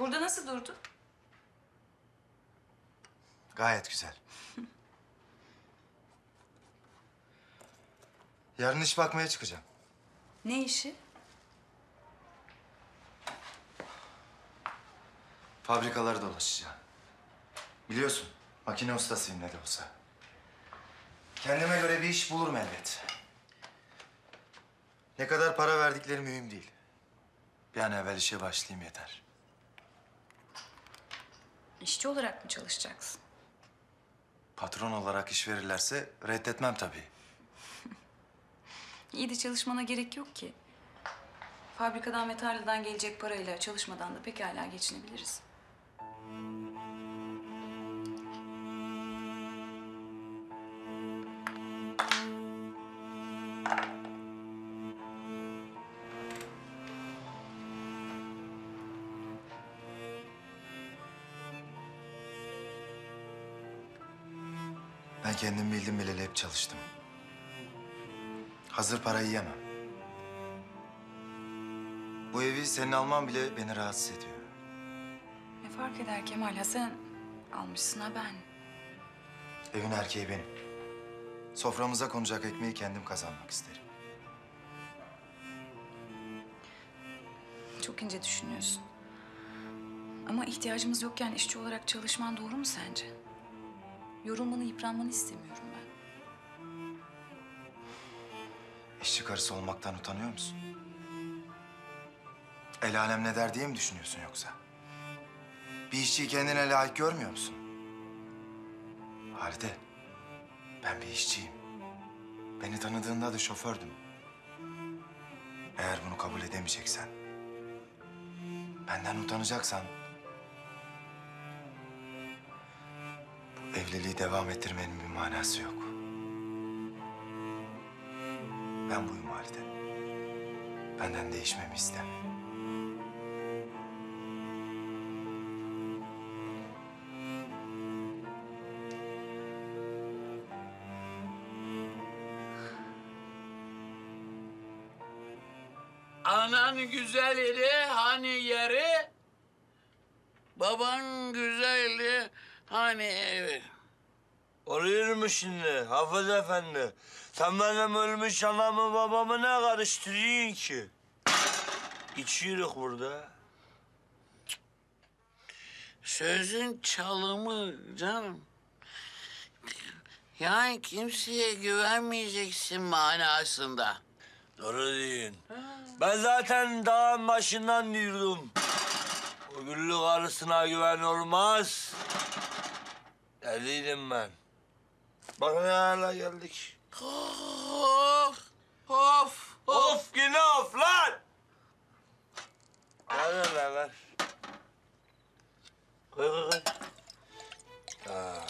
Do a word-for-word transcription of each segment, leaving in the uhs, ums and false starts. Burada nasıl durdu? Gayet güzel. Yarın iş bakmaya çıkacağım. Ne işi? Fabrikaları dolaşacağım. Biliyorsun, makine ustasıyım ne de olsa. Kendime göre bir iş bulurum elbet. Ne kadar para verdikleri mühim değil. Bir an evvel işe başlayayım yeter. İşçi olarak mı çalışacaksın? Patron olarak iş verirlerse reddetmem tabii. İyi de çalışmana gerek yok ki. Fabrikadan ve tarladan gelecek parayla çalışmadan da pekala geçinebiliriz. Ben kendim bildim bileli hep çalıştım. Hazır parayı yiyemem. Bu evi senin alman bile beni rahatsız ediyor. Ne fark eder Kemal Hasan? Almışsın ha ben. Evin erkeği benim. Soframıza konacak ekmeği kendim kazanmak isterim. Çok ince düşünüyorsun. Ama ihtiyacımız yokken işçi olarak çalışman doğru mu sence? Yorulmanı, yıpranmanı istemiyorum ben. İşçi karısı olmaktan utanıyor musun? El alem ne der diye mi düşünüyorsun yoksa? Bir işçiyi kendine layık görmüyor musun? Halide, ben bir işçiyim. Beni tanıdığında da şofördüm. Eğer bunu kabul edemeyeceksen, benden utanacaksan... bu evliliği devam ettirmenin bir manası yok. Ben buyum Halide. Benden değişmemi isteme. Anan güzeli hani yeri, baban güzeli hani evi. Oluyor mu şimdi Hafız Efendi? Sen benim ölmüş anamı babamı ne karıştırıyorsun ki? İçiyoruz burada. Sözün çalımı canım. Yani kimseye güvenmeyeceksin manasında. Doğru diyorsun. Ben zaten dağın başından diyordum. O Güllü karısına güven olmaz. Deliydim ben. Bak ne hâlâ geldik. Of! Of! Of! Yine of lan! Ver ver ver. Koy koy koy. Tamam.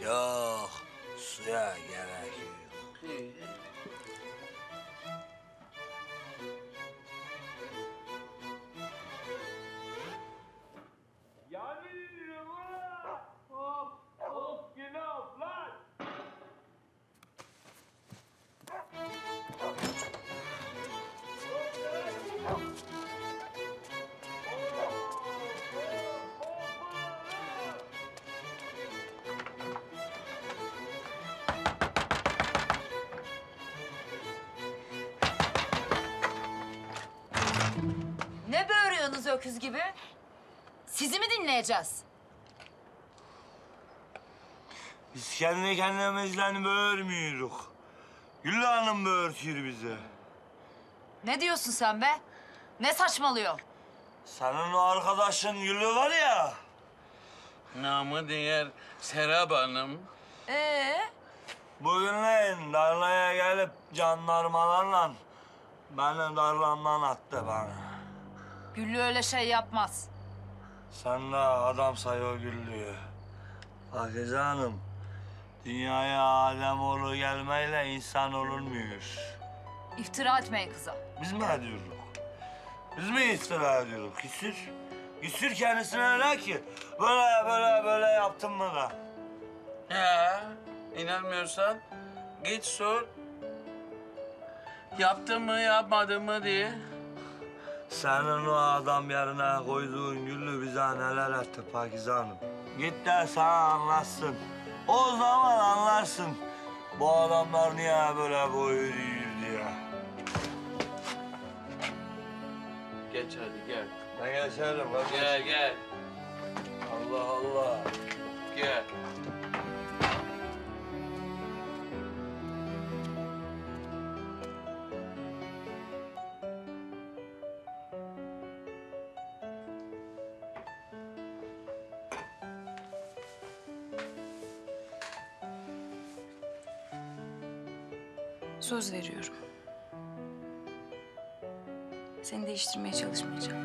Yok. Suya gerek yok. Ne böğürüyorsunuz öküz gibi? Sizi mi dinleyeceğiz? Biz kendi kendimizden böğürmüyoruz. Güllü Hanım böğürtüyor bize. Ne diyorsun sen be? Ne saçmalıyor? Senin o arkadaşın Güllü var ya. Namı diğer Serap Hanım. Ee? Bugünleyin darlaya gelip jandarmalarla beni darlamdan attı bana. Güllü öyle şey yapmaz. Sen de adam sayıyor Güllü'yü. Pakize Hanım, dünyaya Alemoğlu gelmeyle insan olunmuyor. İftira etmeyin kıza. Biz mi ediyoruz? Biz mi iftira ediyoruz? Küsür. Küsür kendisine öyle ki böyle böyle böyle yaptın mı da? Ya inanmıyorsan git sor. Yaptın mı yapmadın mı diye. Senin o adam yerine koyduğun Güllü bize neler etti Pakize Hanım. Git de sen anlarsın. O zaman anlarsın. Bu adamlar niye böyle boyu diye. Geç hadi gel. Ben geçerim. Ben gel geçerim. Gel. Allah Allah. Gel. Söz veriyorum. Seni değiştirmeye çalışmayacağım.